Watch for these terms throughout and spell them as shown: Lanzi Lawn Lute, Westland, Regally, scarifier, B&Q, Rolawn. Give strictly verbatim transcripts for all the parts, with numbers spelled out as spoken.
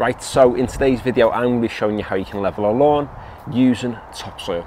Right, so in today's video I'm going to be showing you how you can level a lawn using topsoil.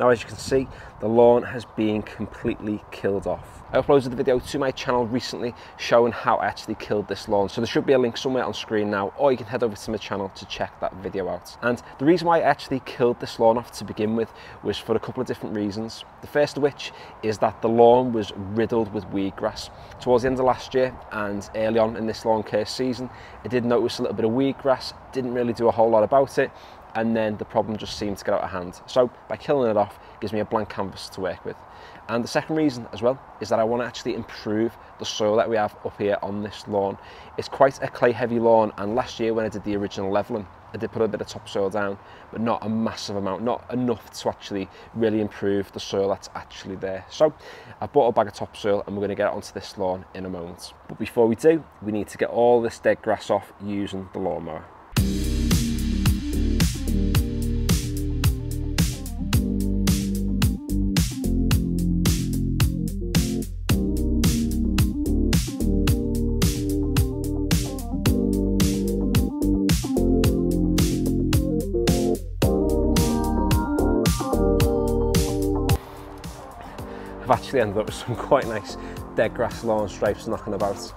Now, as you can see, the lawn has been completely killed off. I uploaded the video to my channel recently showing how I actually killed this lawn, so there should be a link somewhere on screen now, or you can head over to my channel to check that video out. And the reason why I actually killed this lawn off to begin with was for a couple of different reasons. The first of which is that the lawn was riddled with weed grass. Towards the end of last year and early on in this lawn care season, I did notice a little bit of weed grass, didn't really do a whole lot about it, and then the problem just seemed to get out of hand. So by killing it off, it gives me a blank canvas to work with. And the second reason as well is that I want to actually improve the soil that we have up here on this lawn. It's quite a clay heavy lawn, and last year when I did the original leveling, I did put a bit of topsoil down, but not a massive amount, not enough to actually really improve the soil that's actually there. So I bought a bag of topsoil and we're going to get it onto this lawn in a moment. But before we do, we need to get all this dead grass off using the lawnmower. I've actually ended up with some quite nice dead grass lawn stripes knocking about.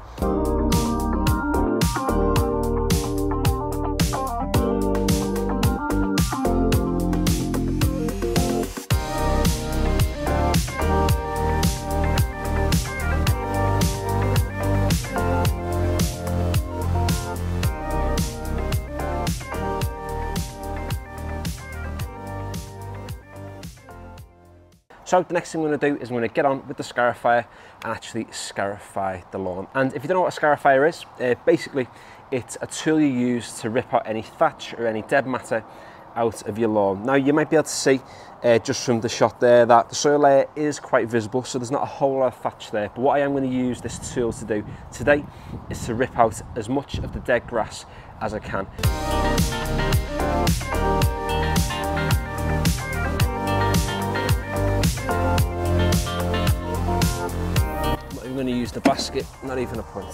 So the next thing I'm going to do is I'm going to get on with the scarifier and actually scarify the lawn. And if you don't know what a scarifier is, uh, basically it's a tool you use to rip out any thatch or any dead matter out of your lawn. Now, you might be able to see uh, just from the shot there that the soil layer is quite visible, so there's not a whole lot of thatch there. But what I am going to use this tool to do today is to rip out as much of the dead grass as I can. I'm going to use the basket, not even a point.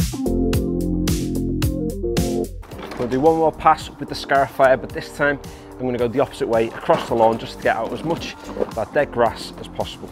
I'm going to do one more pass with the scarifier, but this time I'm going to go the opposite way across the lawn just to get out as much of that dead grass as possible.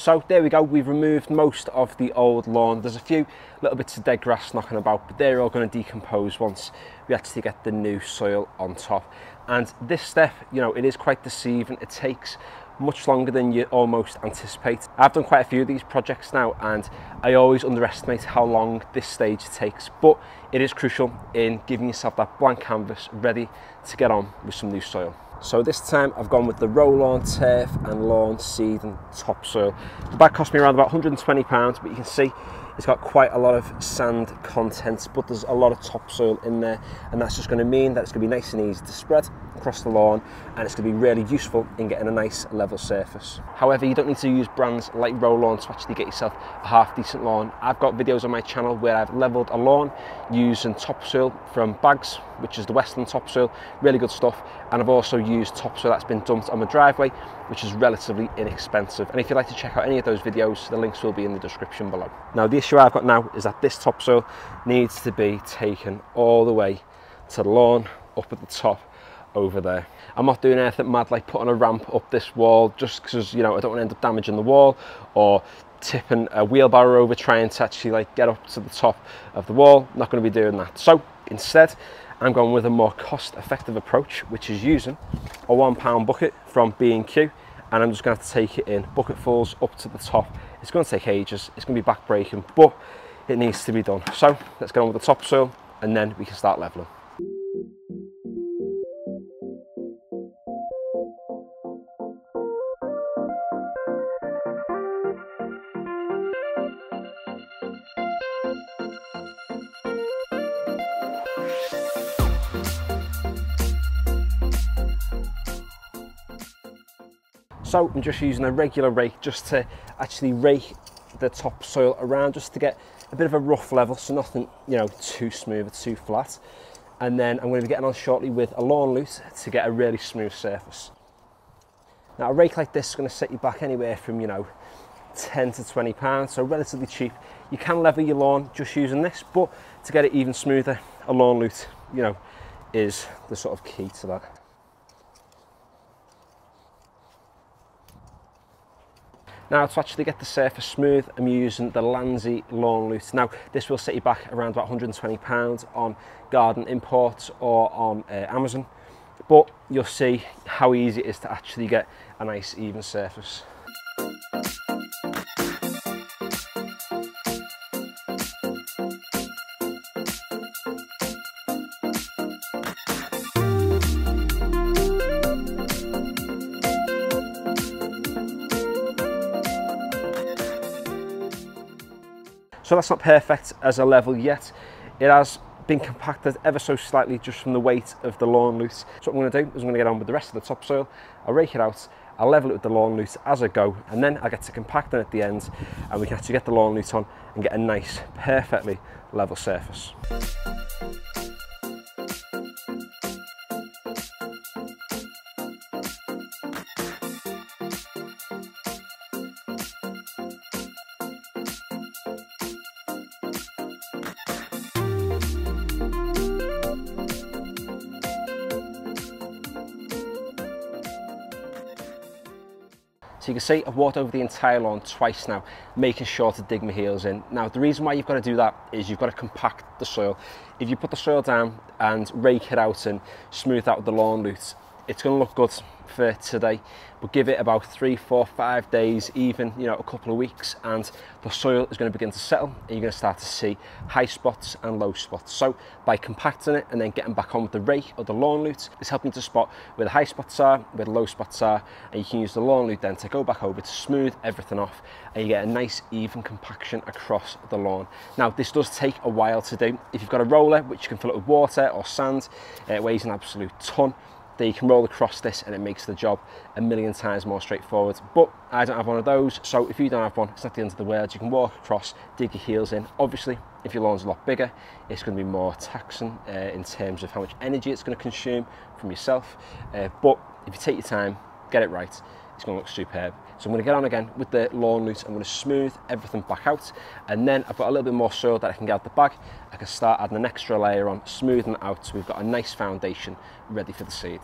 So there we go, we've removed most of the old lawn. There's a few little bits of dead grass knocking about, but they're all going to decompose once we actually get the new soil on top. And this step, you know, it is quite deceiving. It takes much longer than you almost anticipate. I've done quite a few of these projects now, and I always underestimate how long this stage takes, but it is crucial in giving yourself that blank canvas ready to get on with some new soil. So this time I've gone with the Rolawn turf and lawn seed and topsoil. The bag cost me around about one hundred and twenty pounds, but you can see It's got quite a lot of sand content, but there's a lot of topsoil in there, and that's just going to mean that it's going to be nice and easy to spread across the lawn, and it's going to be really useful in getting a nice level surface. However, you don't need to use brands like Rolawn to actually get yourself a half decent lawn. I've got videos on my channel where I've leveled a lawn using topsoil from bags, which is the Westland topsoil, really good stuff, and I've also used topsoil that's been dumped on my driveway, which is relatively inexpensive. And if you'd like to check out any of those videos, the links will be in the description below. Now, the issue I've got now is that this topsoil needs to be taken all the way to the lawn up at the top over there. I'm not doing anything mad like putting a ramp up this wall, just because, you know, I don't want to end up damaging the wall or tipping a wheelbarrow over trying to actually like get up to the top of the wall. Not going to be doing that. So instead, I'm going with a more cost effective approach, which is using a one pound bucket from B and Q, and I'm just going to have to take it in bucketfuls up to the top. It's going to take ages, it's going to be back-breaking, but it needs to be done. So let's get on with the topsoil, and then we can start leveling. So I'm just using a regular rake just to actually rake the topsoil around, just to get a bit of a rough level, so nothing, you know, too smooth or too flat. And then I'm going to be getting on shortly with a lawn lute to get a really smooth surface. Now, a rake like this is going to set you back anywhere from, you know, ten to twenty pounds, so relatively cheap. You can level your lawn just using this, but to get it even smoother, a lawn lute, you know, is the sort of key to that. Now, to actually get the surface smooth, I'm using the Lanzi Lawn Lute. Now, this will set you back around about one hundred and twenty pounds on garden imports or on uh, Amazon, but you'll see how easy it is to actually get a nice even surface. So that's not perfect as a level yet. It has been compacted ever so slightly just from the weight of the lawn lute. So what I'm going to do is I'm going to get on with the rest of the topsoil. I'll rake it out, I'll level it with the lawn lute as I go, and then I'll get to compacting at the end, and we can actually get the lawn lute on and get a nice, perfectly level surface. So you can see I've walked over the entire lawn twice now, making sure to dig my heels in. Now, the reason why you've got to do that is you've got to compact the soil. If you put the soil down and rake it out and smooth out the lawn lute, it's going to look good for today, but give it about three, four, five days, even, you know, a couple of weeks, and the soil is going to begin to settle, and you're going to start to see high spots and low spots. So by compacting it and then getting back on with the rake or the lawn lute, it's helping to spot where the high spots are, where the low spots are, and you can use the lawn lute then to go back over to smooth everything off, and you get a nice even compaction across the lawn. Now, this does take a while to do. If you've got a roller, which you can fill up with water or sand, it weighs an absolute ton. That you can roll across this, and it makes the job a million times more straightforward. But I don't have one of those, so if you don't have one, it's not the end of the world. You can walk across, dig your heels in. Obviously, if your lawn's a lot bigger, it's going to be more taxing uh, in terms of how much energy it's going to consume from yourself. Uh, but if you take your time, get it right, it's going to look superb. So I'm going to get on again with the lawn lute. I'm going to smooth everything back out, and then I've got a little bit more soil that I can get out the bag. I can start adding an extra layer on, smoothing it out, so we've got a nice foundation ready for the seed.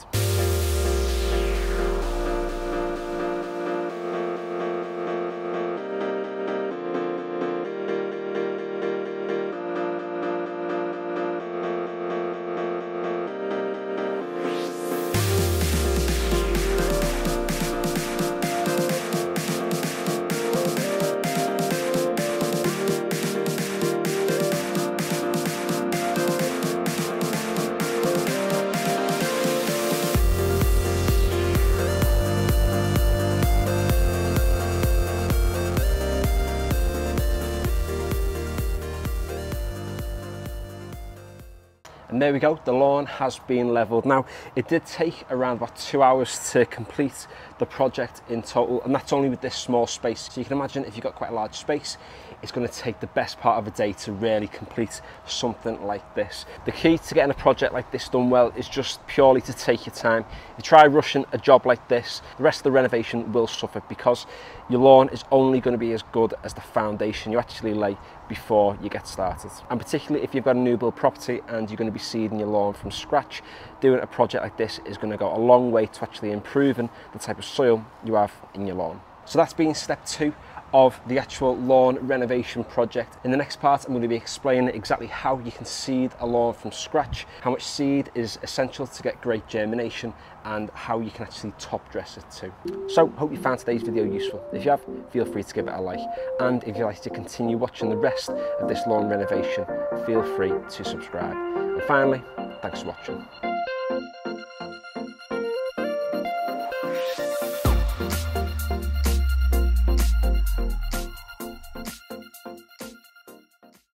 And there we go, the lawn has been levelled. Now, it did take around about two hours to complete the project in total, and that's only with this small space. So you can imagine if you've got quite a large space, it's going to take the best part of a day to really complete something like this. The key to getting a project like this done well is just purely to take your time. If you try rushing a job like this, the rest of the renovation will suffer, because your lawn is only going to be as good as the foundation you actually lay before you get started. And particularly if you've got a new build property and you're going to be seeding your lawn from scratch, doing a project like this is going to go a long way to actually improving the type of soil you have in your lawn. So that's been step two of the actual lawn renovation project. In the next part, I'm going to be explaining exactly how you can seed a lawn from scratch, how much seed is essential to get great germination, and how you can actually top dress it too. So, hope you found today's video useful. If you have, feel free to give it a like. And if you'd like to continue watching the rest of this lawn renovation, feel free to subscribe. And finally, thanks for watching.